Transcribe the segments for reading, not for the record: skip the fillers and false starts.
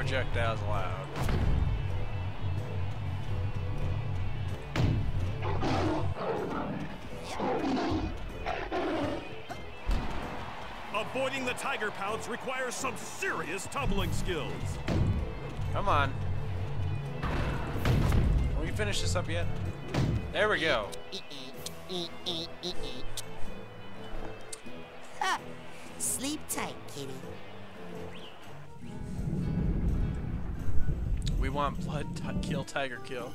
projectiles allowed. Avoiding the tiger pounce requires some serious tumbling skills. Come on. Can we finish this up yet? There we go. Sleep tight, kitty. We want blood, kill, tiger kill.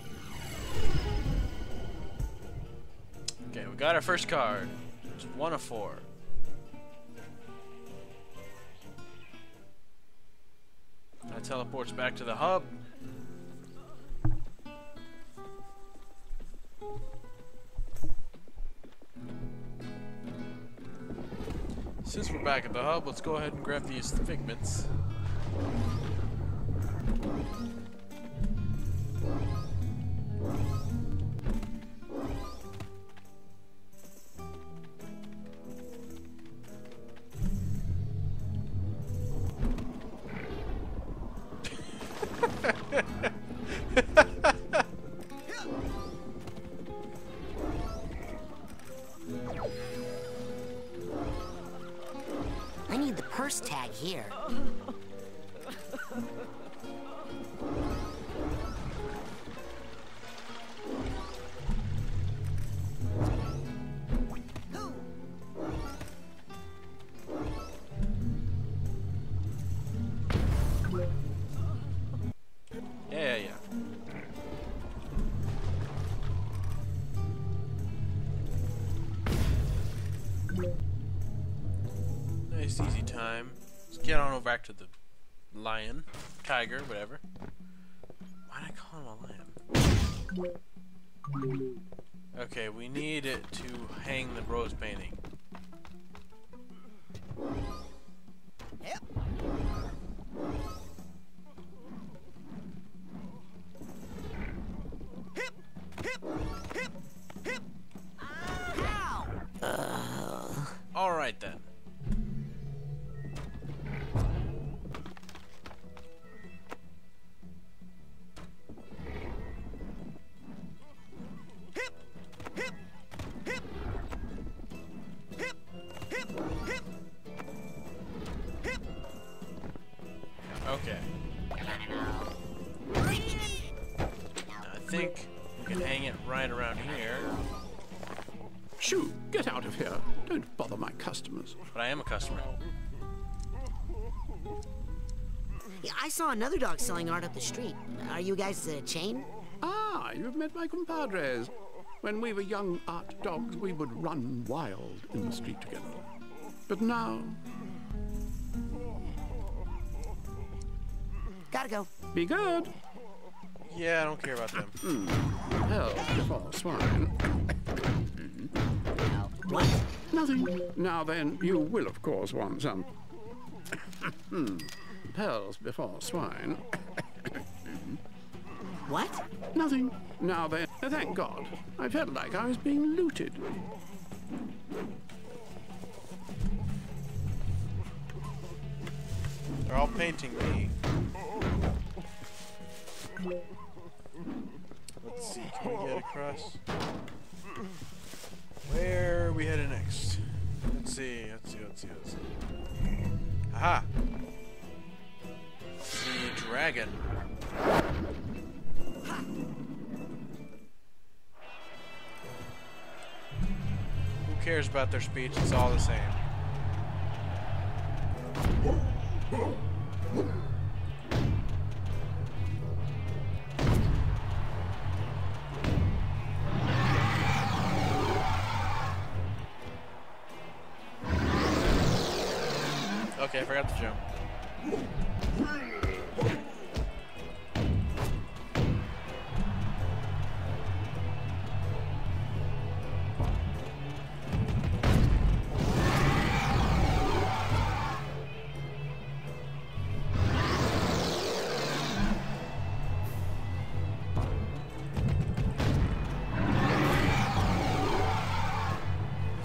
Okay, we got our first card. It's 1 of 4. That teleports back to the hub. Since we're back at the hub, let's go ahead and grab these figments. I need the purse tag here. Easy time. Let's get on over back to the lion, tiger, whatever. Why did I call him a lion? Okay, we need it to hang the rose painting. Yep. All right then. Okay. I think we can hang it right around here. Shoo! Get out of here! Don't bother my customers. But I am a customer. Yeah, I saw another dog selling art up the street. Are you guys a chain? Ah, you've met my compadres. When we were young art dogs, we would run wild in the street together. But now... Gotta go. Be good. Yeah, I don't care about them. Hell, oh, swine. What? Nothing. Now then, you will of course want some. Pearls before swine. What? Nothing. Now then, thank God. I felt like I was being looted. They're all painting me. Let's see, can we get across? Where are we headed next? Let's see. Aha! The dragon. Who cares about their speech? It's all the same. Okay, I forgot to jump.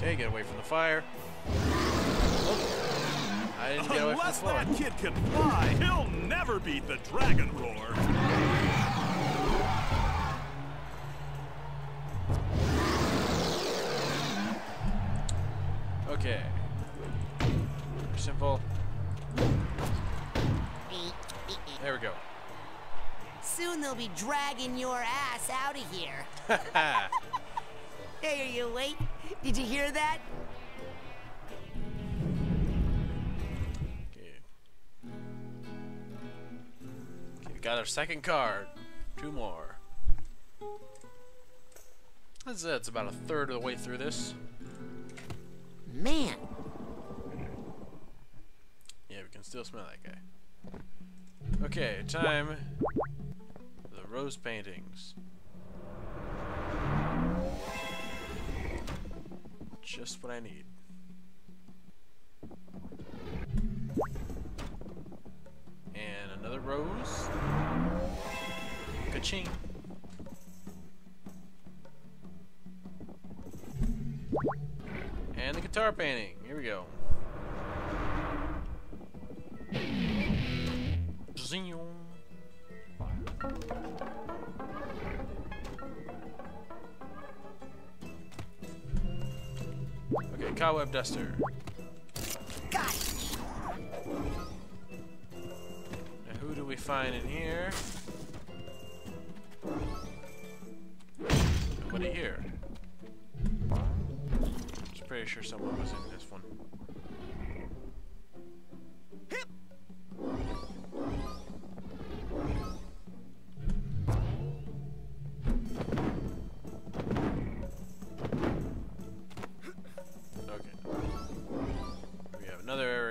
Okay, get away from the fire. I didn't get away from the floor. Unless that kid can fly, he'll never beat the Dragon Roar. Okay. Super simple. There we go. Soon they'll be dragging your ass out of here. There you wait. Did you hear that? Okay, we got our second card. Two more. That's it. It's about a third of the way through this. Man. Yeah, we can still smell that guy. Okay, time. The rose paintings. Just what I need. And another rose. Ka-ching. And the guitar painting. Here we go. Zing. Okay, cobweb duster. Got it. Now, who do we find in here? Nobody here. Pretty sure someone was in this one. Hip. Okay. We have another area.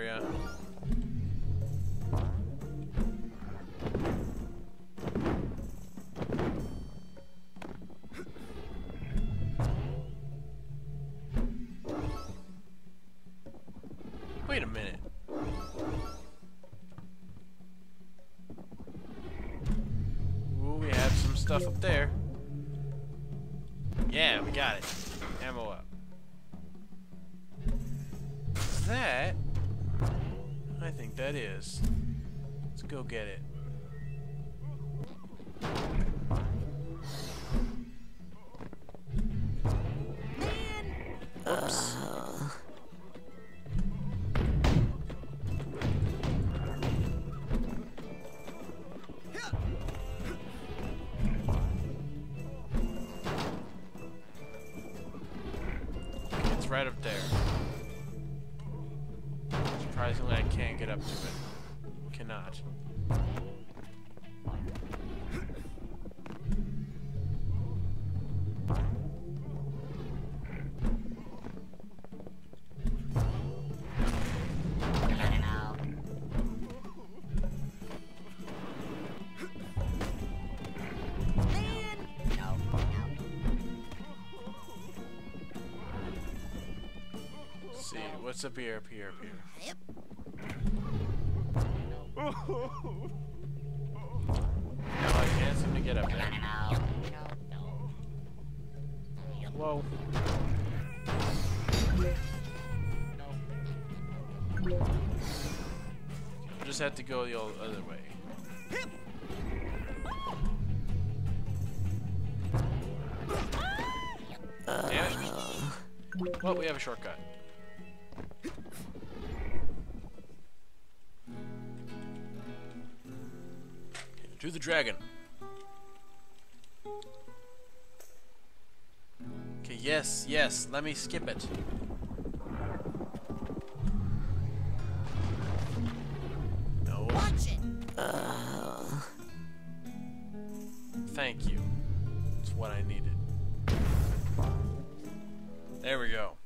Wait a minute. Ooh, we have some stuff up there. Yeah, we got it. Ammo up. Is that? I think that is. Let's go get it. Right up there. Surprisingly, I can't get up to it. Cannot. See, what's up here, up here? Yep. No, I can't seem to get up there. Whoa. I just had to go the old other way. Yep. Damn it. Well, we have a shortcut. To the dragon. Okay, yes, yes, let me skip it. No. Watch it. Thank you. It's what I needed. There we go.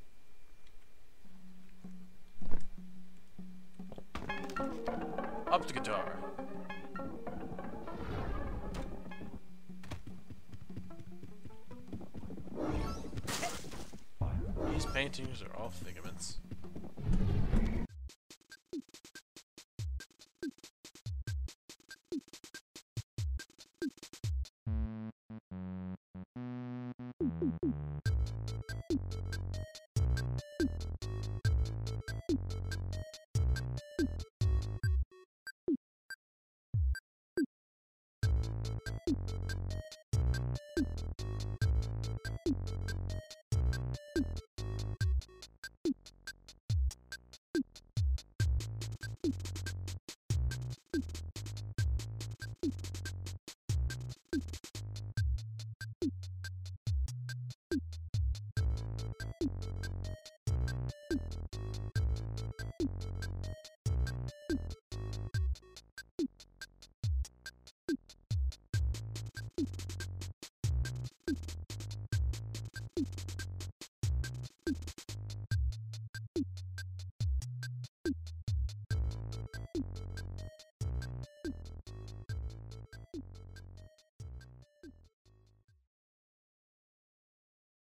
Up the guitar. These paintings are all figments.